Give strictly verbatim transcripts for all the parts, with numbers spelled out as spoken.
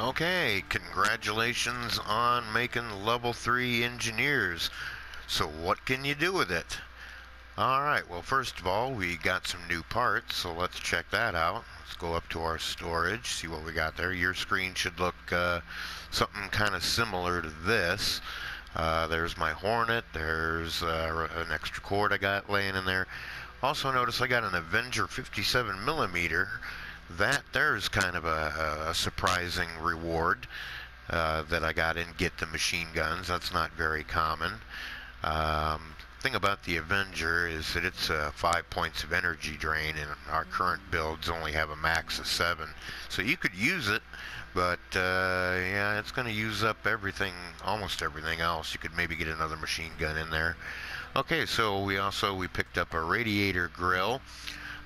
Okay, congratulations on making level three engineers. So what can you do with it? Alright, well, first of all, we got some new parts, so let's check that out. Let's go up to our storage, see what we got there. Your screen should look uh, something kind of similar to this. Uh, there's my Hornet, there's uh, an extra cord I got laying in there. Also notice I got an Avenger fifty-seven millimeter. That there's kind of a, a surprising reward uh, that I got in Get the Machine Guns. That's not very common. Um, thing about the Avenger is that it's uh, five points of energy drain, and our current builds only have a max of seven. So you could use it, but uh, yeah, it's going to use up everything, almost everything else. You could maybe get another machine gun in there. Okay, so we also we picked up a radiator grill.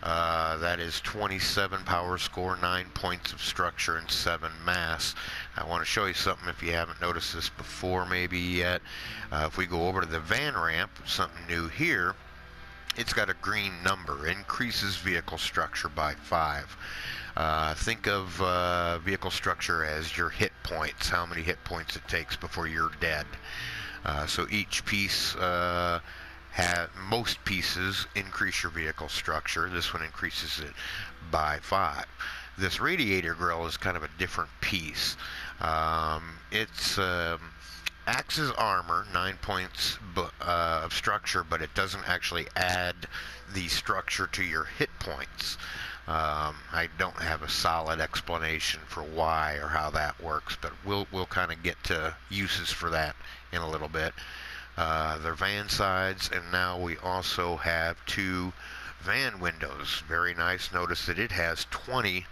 Uh, that is twenty-seven power score, nine points of structure, and seven mass. I want to show you something if you haven't noticed this before maybe yet. Uh, if we go over to the van ramp, something new here, it's got a green number, increases vehicle structure by five. Uh, think of uh, vehicle structure as your hit points, how many hit points it takes before you're dead. Uh, so each piece uh, Have most pieces increase your vehicle structure. This one increases it by five. This radiator grill is kind of a different piece. Um, it's um, acts as armor, nine points uh, of structure, but it doesn't actually add the structure to your hit points. Um, I don't have a solid explanation for why or how that works, but we'll we'll kind of get to uses for that in a little bit. Uh, they're van sides, and now we also have two van windows. Very nice. Notice that it has twenty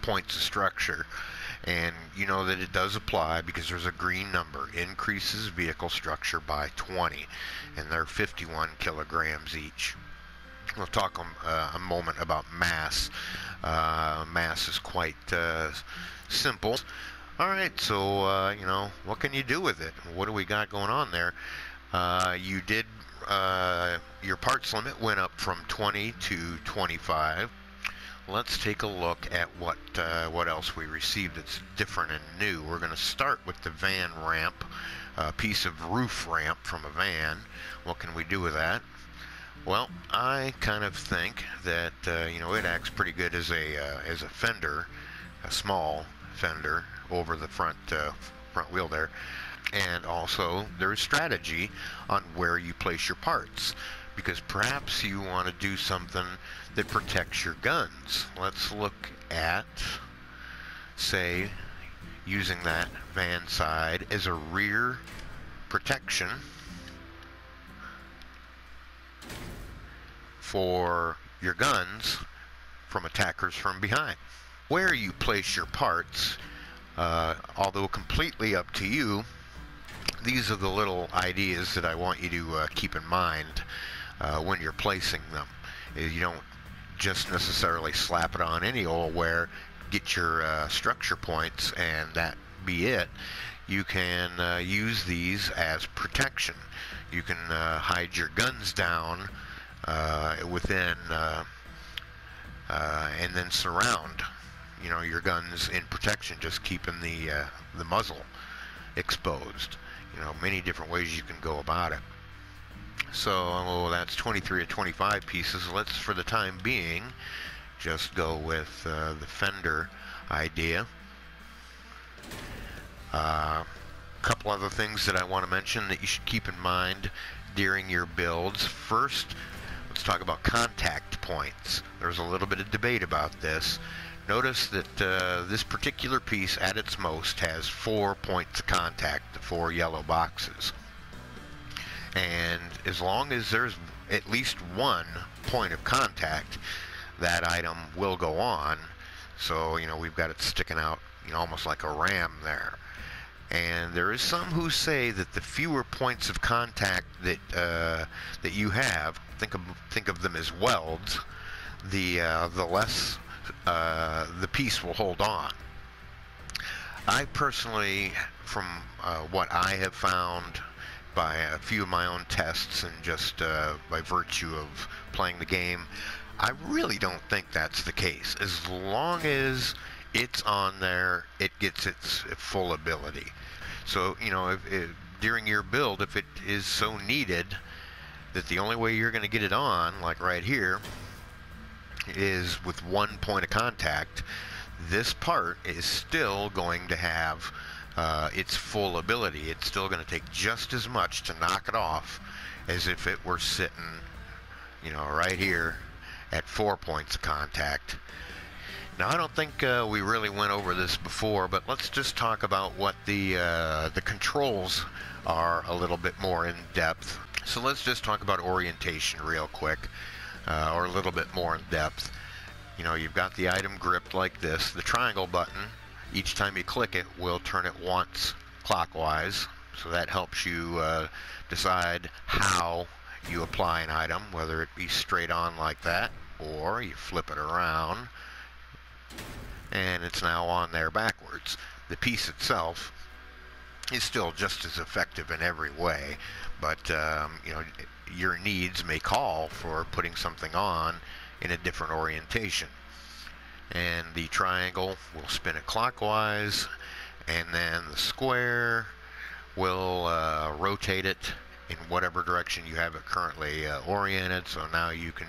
points of structure, and you know that it does apply because there's a green number, increases vehicle structure by twenty, and they're fifty-one kilograms each. We'll talk um, uh, a moment about mass. Uh, mass is quite uh, simple. Alright, so, uh, you know, what can you do with it? What do we got going on there? Uh, you did, uh, your parts limit went up from twenty to twenty-five. Let's take a look at what, uh, what else we received that's different and new. We're going to start with the van ramp, a piece of roof ramp from a van. What can we do with that? Well, I kind of think that, uh, you know, it acts pretty good as a, uh, as a fender, a small fender over the front uh, front wheel there. And also there's strategy on where you place your parts, because perhaps you want to do something that protects your guns. Let's look at, say, using that van side as a rear protection for your guns from attackers from behind. Where you place your parts, Uh, although completely up to you, these are the little ideas that I want you to uh, keep in mind uh, when you're placing them. You don't just necessarily slap it on any old where, get your uh, structure points, and that be it. You can uh, use these as protection. You can uh, hide your guns down uh, within uh, uh, and then surround. You know, your guns in protection, just keeping the uh, the muzzle exposed. You know, many different ways you can go about it. So oh, that's twenty-three or twenty-five pieces. Let's, for the time being, just go with uh, the fender idea. A uh, couple other things that I want to mention that you should keep in mind during your builds. First, let's talk about contact points. There's a little bit of debate about this. Notice that uh, this particular piece at its most has four points of contact, the four yellow boxes. And as long as there's at least one point of contact, that item will go on. So, you know, we've got it sticking out, you know, almost like a ram there. And there is some who say that the fewer points of contact that, uh, that you have, think of, think of them as welds, the, uh, the less Uh, the piece will hold on. I personally, from uh, what I have found by a few of my own tests and just uh, by virtue of playing the game, I really don't think that's the case. As long as it's on there, it gets its full ability. So, you know, if, if, during your build, if it is so needed that the only way you're going to get it on, like right here, is with one point of contact, this part is still going to have uh, its full ability. It's still going to take just as much to knock it off as if it were sitting, you know, right here at four points of contact. Now, I don't think uh, we really went over this before, but let's just talk about what the uh, the controls are a little bit more in depth. So let's just talk about orientation real quick, uh, or a little bit more in depth. You know, you've got the item gripped like this. The triangle button, each time you click it, will turn it once clockwise. So that helps you uh, decide how you apply an item, whether it be straight on like that, or you flip it around. And it's now on there backwards. The piece itself is still just as effective in every way, but um, you know, your needs may call for putting something on in a different orientation. And the triangle will spin it clockwise, and then the square will uh, rotate it in whatever direction you have it currently uh, oriented. So now you can,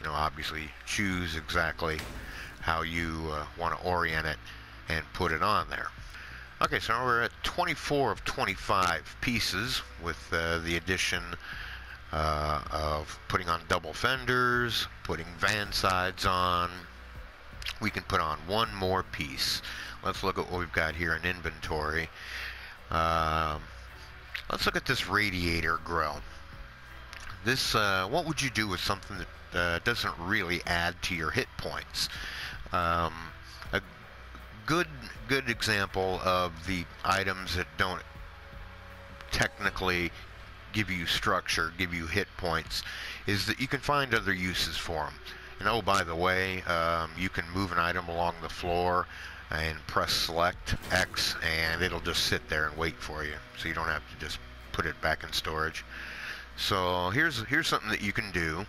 you know, obviously choose exactly how you uh, want to orient it and put it on there. Okay, so we're at twenty-four of twenty-five pieces with uh, the addition uh, of putting on double fenders, putting van sides on. We can put on one more piece. Let's look at what we've got here in inventory. Uh, let's look at this radiator grill. This, uh, what would you do with something that Uh, doesn't really add to your hit points? Um, a good good example of the items that don't technically give you structure, give you hit points, is that you can find other uses for them. And oh, by the way, um, you can move an item along the floor and press select X and it'll just sit there and wait for you, so you don't have to just put it back in storage. So here's here's something that you can do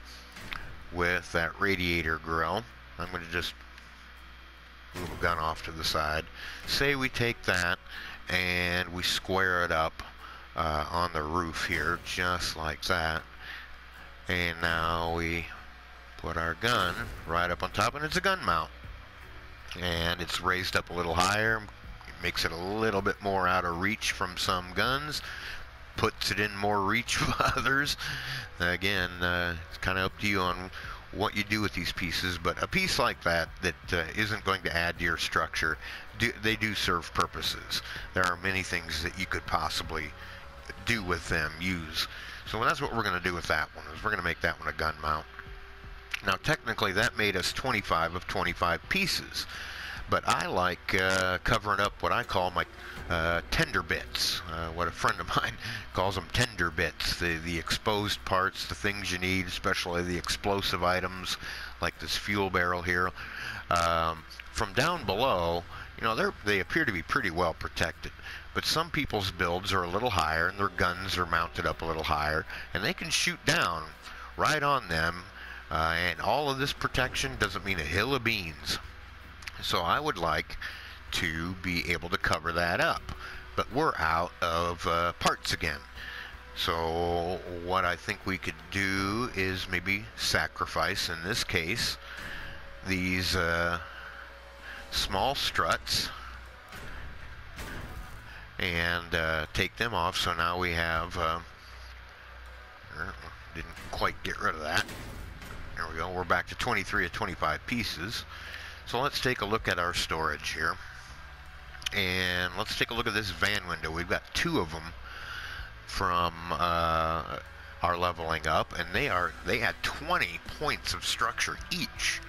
with that radiator grill. I'm going to just move a gun off to the side. Say we take that and we square it up uh, on the roof here, just like that. And now we put our gun right up on top, and it's a gun mount. And it's raised up a little higher, it makes it a little bit more out of reach from some guns, puts it in more reach of others. Again, uh, it's kind of up to you on what you do with these pieces, but a piece like that that uh, isn't going to add to your structure, do, they do serve purposes. There are many things that you could possibly do with them, use. So that's what we're going to do with that one, is we're going to make that one a gun mount. Now technically that made us twenty-five of twenty-five pieces, but I like uh, covering up what I call my uh, tender bits, uh, what a friend of mine calls them, tender bits, the, the exposed parts, the things you need, especially the explosive items like this fuel barrel here. Um, from down below, you know, they're, they appear to be pretty well protected, but some people's builds are a little higher and their guns are mounted up a little higher, and they can shoot down right on them, uh, and all of this protection doesn't mean a hill of beans. So I would like to be able to cover that up, but we're out of uh, parts again. So what I think we could do is maybe sacrifice, in this case, these uh, small struts and uh, take them off. So now we have, uh, didn't quite get rid of that. There we go, we're back to twenty-three of twenty-five pieces. So let's take a look at our storage here, and let's take a look at this van window. We've got two of them from uh, our leveling up, and they are they add twenty points of structure each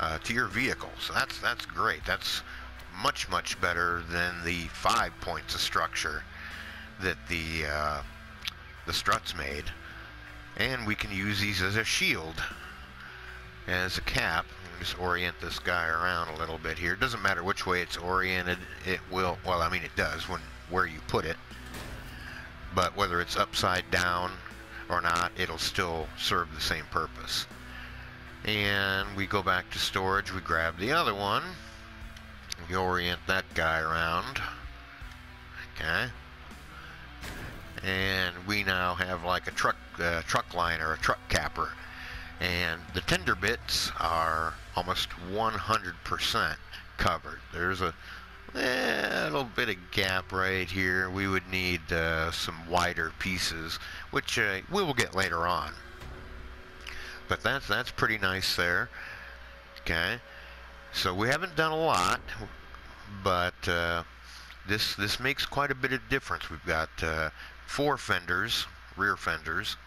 uh, to your vehicle. So that's that's great. That's much much better than the five points of structure that the uh, the struts made. And we can use these as a shield, as a cap. Just orient this guy around a little bit here. It doesn't matter which way it's oriented, it will, well, I mean it does when where you put it, but whether it's upside down or not, it'll still serve the same purpose. And we go back to storage, we grab the other one, We orient that guy around. Okay. And we now have like a truck uh, truck line or a truck capper. And the tender bits are almost one hundred percent covered. There's a eh, little bit of gap right here. We would need uh, some wider pieces, which uh, we will get later on. But that's, that's pretty nice there. Okay. So we haven't done a lot, but uh, this this makes quite a bit of difference. We've got uh, four fenders, rear fenders,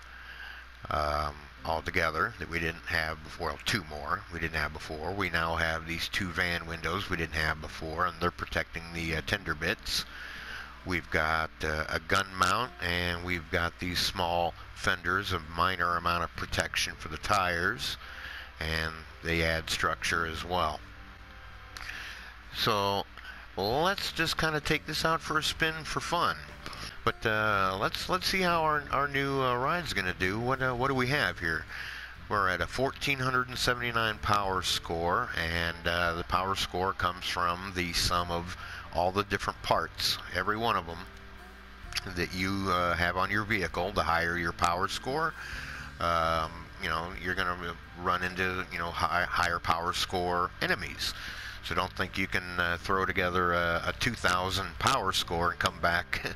um, all together that we didn't have before. Well, two more we didn't have before. We now have these two van windows we didn't have before, and they're protecting the uh, tender bits. We've got uh, a gun mount, and we've got these small fenders, a minor amount of protection for the tires, and they add structure as well. So let's just kind of take this out for a spin for fun. But uh, let's let's see how our our new uh, ride's going to do. What uh, what do we have here? We're at a fourteen seventy-nine power score, and uh, the power score comes from the sum of all the different parts, every one of them that you uh, have on your vehicle. The higher your power score, um, you know, you're going to run into, you know, high, higher power score enemies. So don't think you can uh, throw together a, a two thousand power score and come back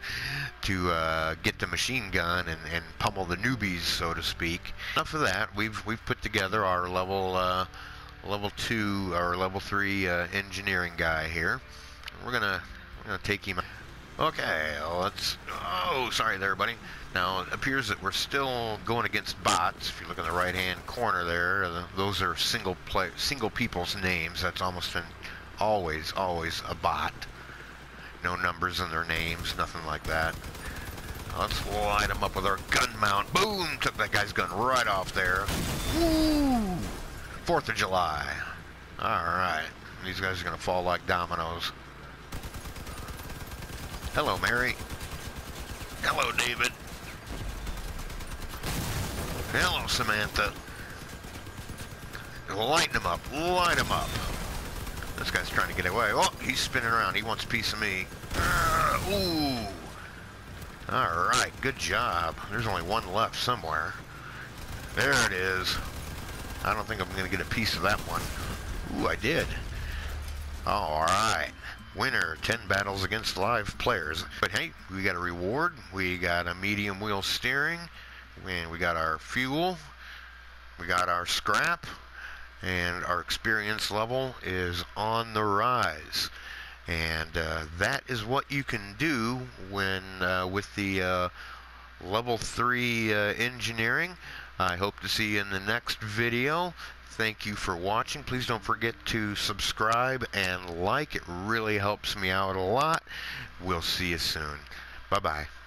to uh, get the machine gun and, and pummel the newbies, so to speak. Enough of that. We've we've put together our level uh, level two or level three uh, engineering guy here. We're gonna we're gonna take him. Okay, let's. Oh, sorry there, buddy. Now, it appears that we're still going against bots. If you look in the right-hand corner there, those are single play, single people's names. That's almost an, always, always a bot. No numbers in their names, nothing like that. Let's light them up with our gun mount. Boom! Took that guy's gun right off there. Woo! Fourth of July. All right. These guys are going to fall like dominoes. Hello, Mary. Hello, David. Hello, Samantha. Light him up. Light him up. This guy's trying to get away. Oh, he's spinning around. He wants a piece of me. Uh, ooh. All right. Good job. There's only one left somewhere. There it is. I don't think I'm going to get a piece of that one. Ooh, I did. All right. Winner, ten battles against live players. But hey, we got a reward. We got a medium wheel steering. And we got our fuel, we got our scrap, and our experience level is on the rise. And uh, that is what you can do when uh, with the uh, level three uh, engineering. I hope to see you in the next video. Thank you for watching. Please don't forget to subscribe and like. It really helps me out a lot. We'll see you soon. Bye-bye.